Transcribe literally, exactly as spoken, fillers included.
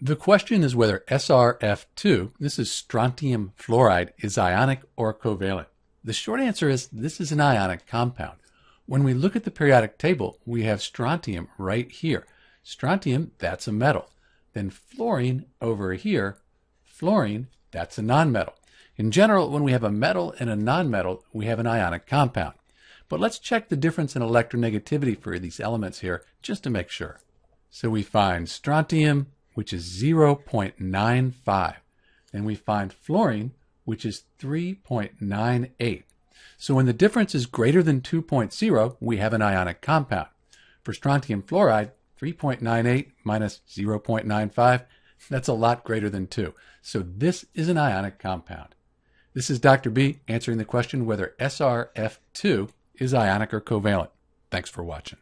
The question is whether S R F two, this is strontium fluoride, is ionic or covalent. The short answer is this is an ionic compound. When we look at the periodic table, we have strontium right here. Strontium, that's a metal. Then fluorine over here, fluorine, that's a nonmetal. In general, when we have a metal and a nonmetal, we have an ionic compound. But let's check the difference in electronegativity for these elements here just to make sure. So we find strontium, which is zero point nine five, and we find fluorine, which is three point nine eight. So when the difference is greater than two point zero, we have an ionic compound. For strontium fluoride, three point nine eight minus zero point nine five, that's a lot greater than two. So this is an ionic compound. This is Doctor B answering the question whether S R F two is ionic or covalent. Thanks for watching.